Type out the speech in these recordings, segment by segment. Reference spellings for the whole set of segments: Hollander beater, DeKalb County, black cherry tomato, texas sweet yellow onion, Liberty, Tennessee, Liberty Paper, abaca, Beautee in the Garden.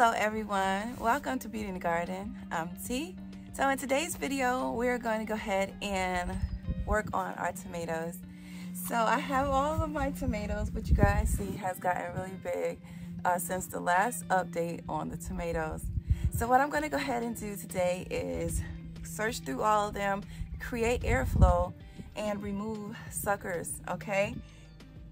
Hello everyone, welcome to Beautee in the Garden. I'm T. So in today's video, we're going to go ahead and work on our tomatoes. So I have all of my tomatoes, which you guys see has gotten really big since the last update on the tomatoes. So what I'm going to go ahead and do today is search through all of them, create airflow, and remove suckers, okay?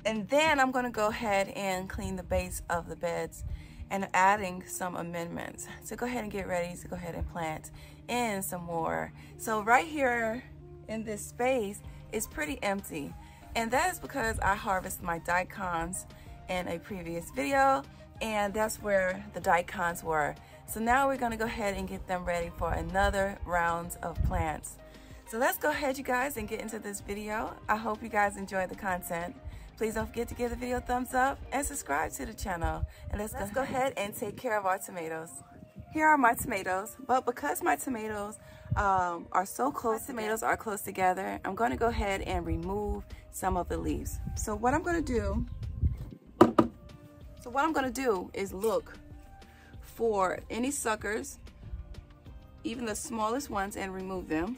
And then I'm going to go ahead and clean the base of the beds and adding some amendments. So go ahead and get ready to go ahead and plant in some more. So right here in this space is pretty empty. And that is because I harvested my daikons in a previous video, and that's where the daikons were. So now we're gonna go ahead and get them ready for another round of plants. So let's go ahead, you guys, and get into this video. I hope you guys enjoy the content. Please don't forget to give the video a thumbs up and subscribe to the channel. And let's go ahead and take care of our tomatoes. Here are my tomatoes, but because my tomatoes are so close, tomatoes are close together, I'm gonna go ahead and remove some of the leaves. So what I'm gonna do, is look for any suckers, even the smallest ones, and remove them.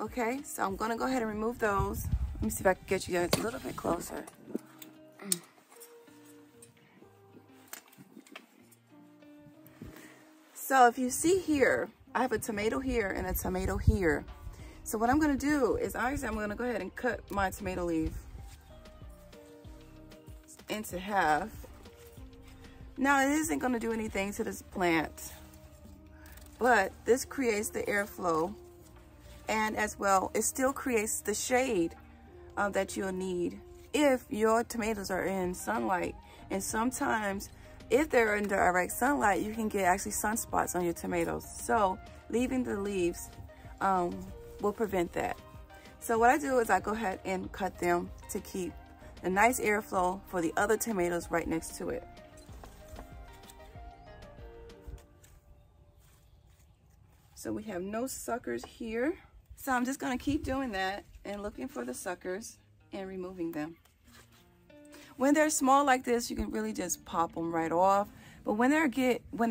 Okay, so I'm gonna go ahead and remove those. Let me see if I can get you guys a little bit closer. So if you see here, I have a tomato here and a tomato here. So what I'm gonna do is I'm gonna go ahead and cut my tomato leaf into half. Now it isn't gonna do anything to this plant, but this creates the airflow. And as well, it still creates the shade that you'll need if your tomatoes are in sunlight. And sometimes if they're in direct sunlight, you can get actually sunspots on your tomatoes. So leaving the leaves will prevent that. So what I do is I go ahead and cut them to keep a nice airflow for the other tomatoes right next to it. So we have no suckers here. So I'm just gonna keep doing that and looking for the suckers and removing them. When they're small like this, you can really just pop them right off. But when they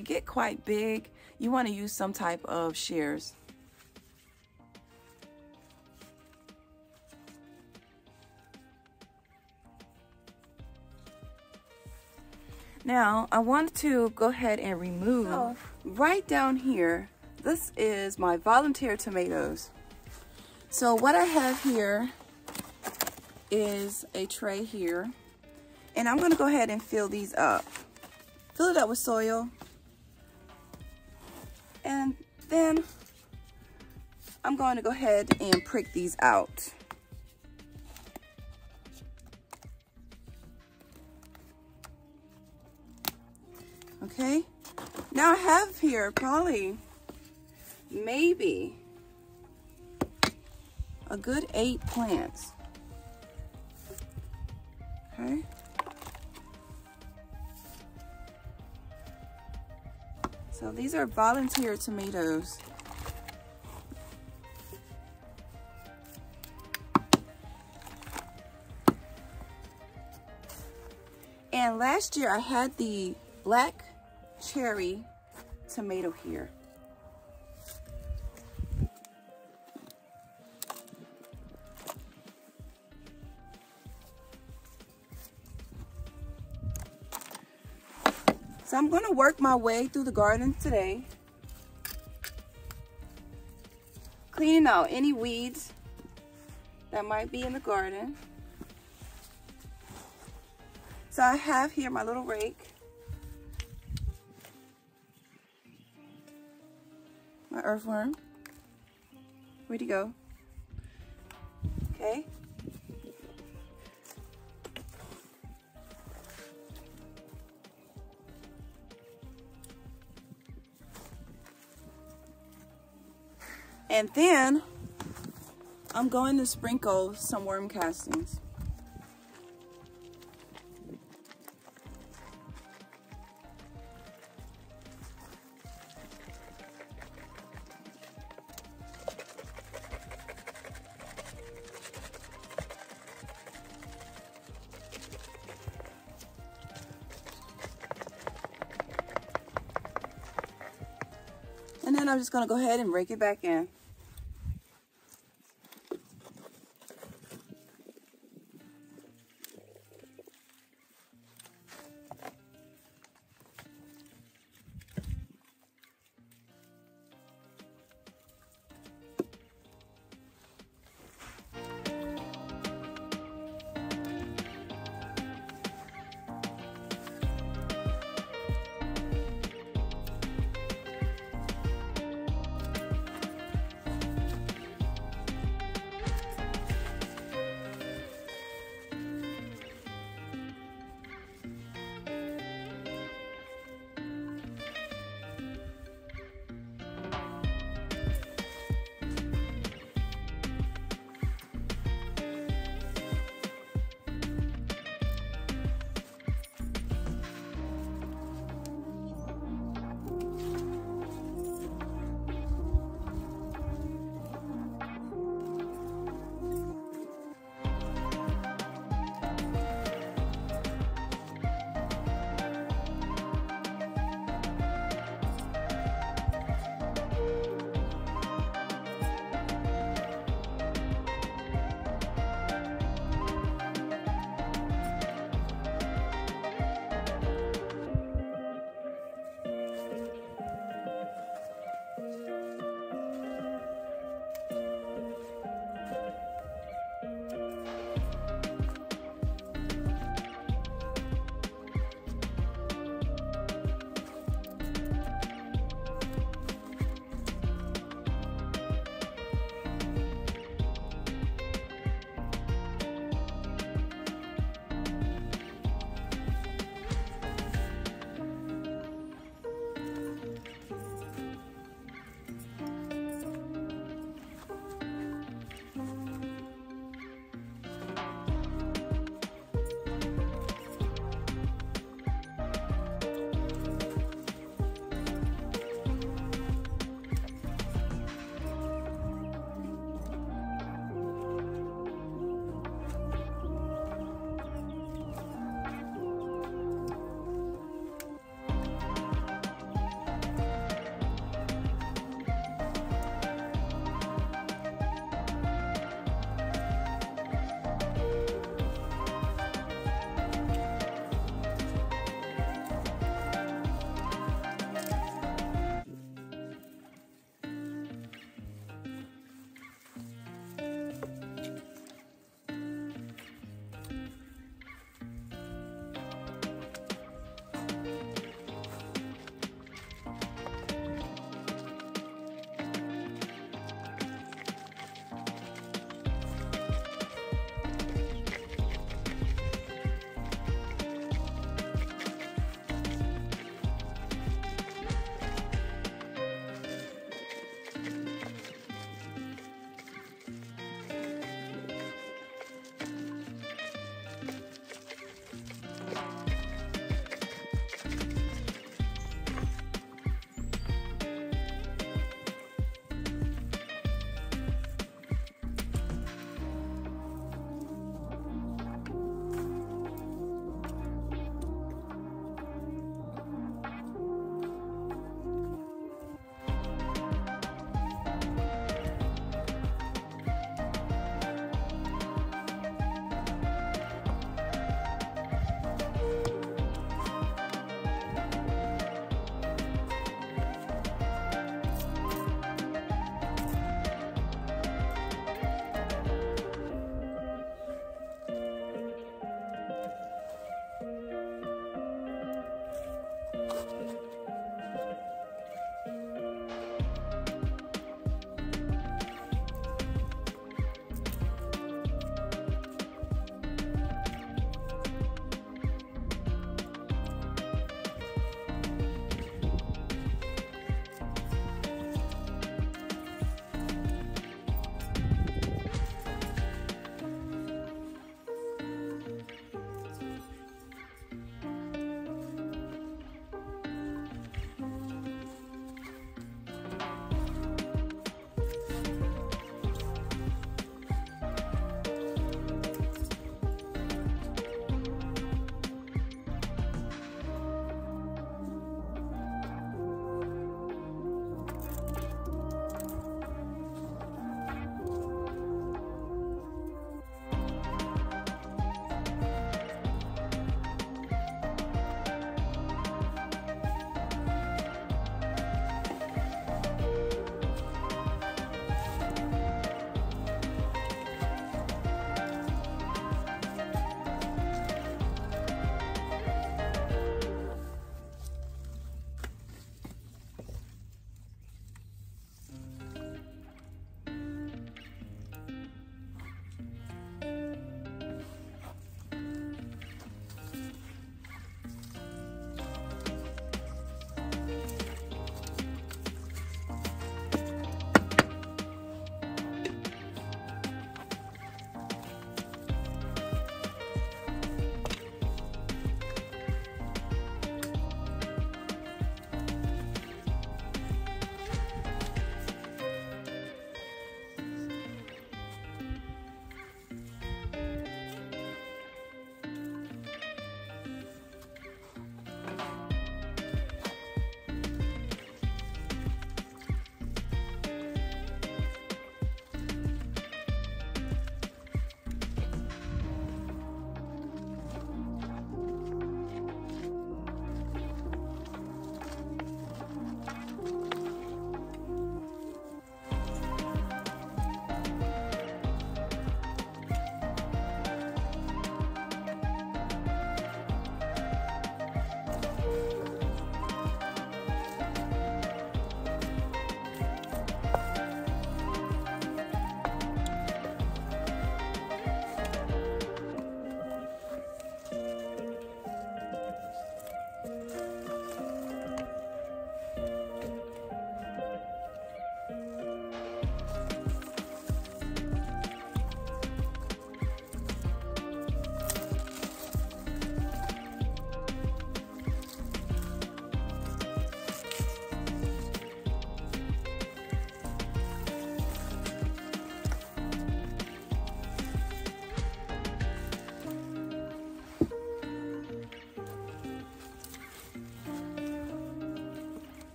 get quite big, you wanna use some type of shears. Now, I want to go ahead and remove right down here. This is my volunteer tomatoes. So what I have here is a tray here, and I'm gonna go ahead and fill these up. Fill it up with soil, and then I'm going to go ahead and prick these out. Okay, now I have here probably maybe a good 8 plants. Okay. So these are volunteer tomatoes. And last year I had the black cherry tomato here. So I'm gonna work my way through the garden today, cleaning out any weeds that might be in the garden. So I have here my little rake, my earthworm. Where'd he go? Okay. And then I'm going to sprinkle some worm castings. I'm just going to go ahead and rake it back in.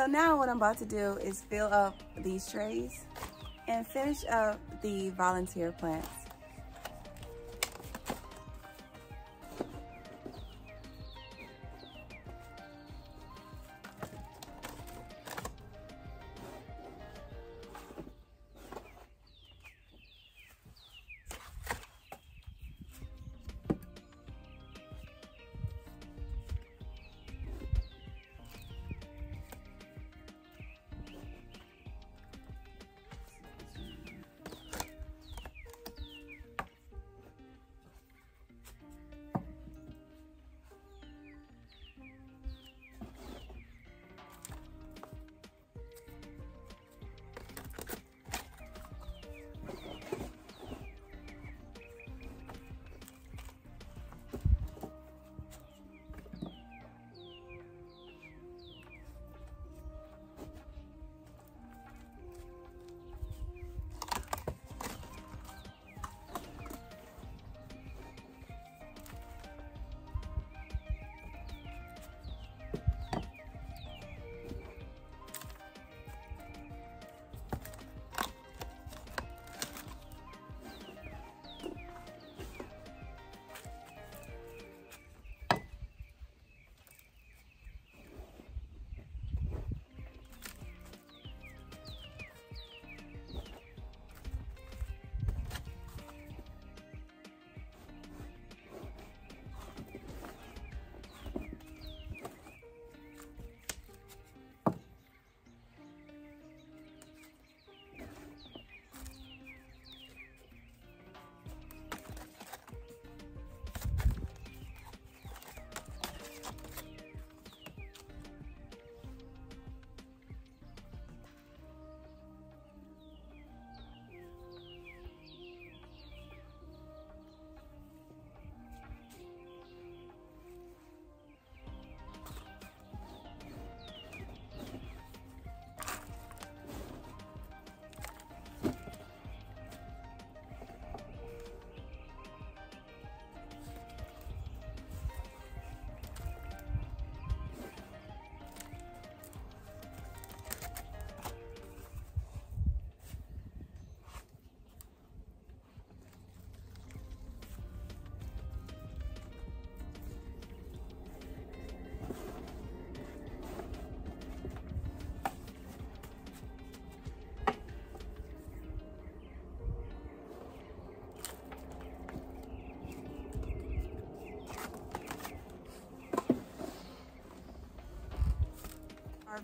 So now what I'm about to do is fill up these trays and finish up the volunteer plants.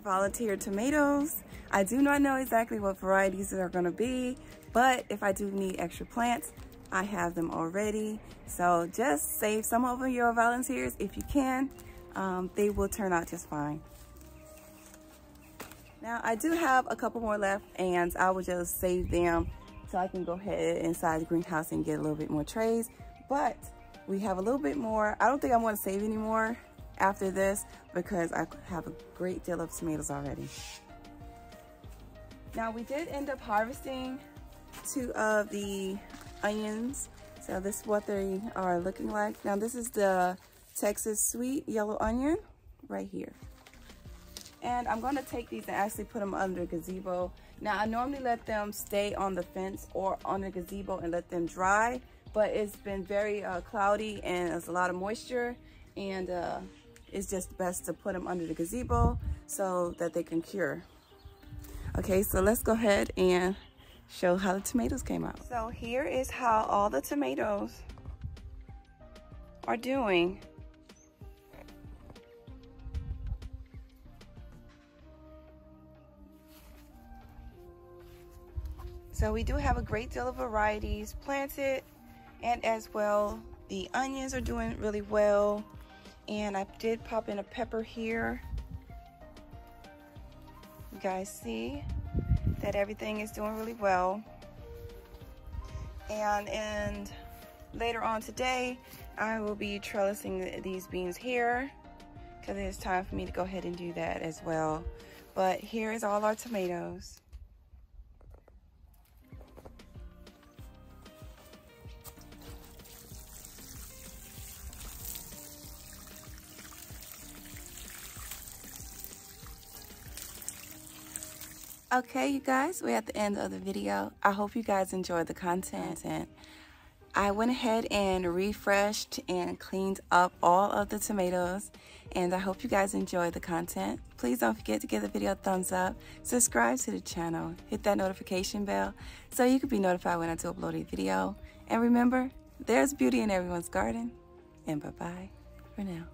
Volunteer tomatoes. I do not know exactly what varieties they are going to be, but if I do need extra plants, I have them already. So just save some of your volunteers if you can. They will turn out just fine. Now I do have a couple more left, and I will just save them so I can go ahead inside the greenhouse and get a little bit more trays. But we have a little bit more. I don't think I want to save any more after this because I have a great deal of tomatoes already. Now we did end up harvesting 2 of the onions. So this is what they are looking like. Now this is the Texas sweet yellow onion right here. And I'm gonna take these and actually put them under gazebo. Now I normally let them stay on the fence or on the gazebo and let them dry, but it's been very cloudy and there's a lot of moisture, and it's just best to put them under the gazebo so that they can cure. Okay, so let's go ahead and show how the tomatoes came out. So here is how all the tomatoes are doing. So we do have a great deal of varieties planted, and as well the onions are doing really well. And I did pop in a pepper here. You guys see that everything is doing really well. And later on today, I will be trellising these beans here because it's time for me to go ahead and do that as well. But here is all our tomatoes. Okay, you guys, we're at the end of the video. I hope you guys enjoyed the content. And I went ahead and refreshed and cleaned up all of the tomatoes, and I hope you guys enjoyed the content. Please don't forget to give the video a thumbs up, subscribe to the channel, hit that notification bell so you can be notified when I do upload a video. And remember, there's beauty in everyone's garden, and bye-bye for now.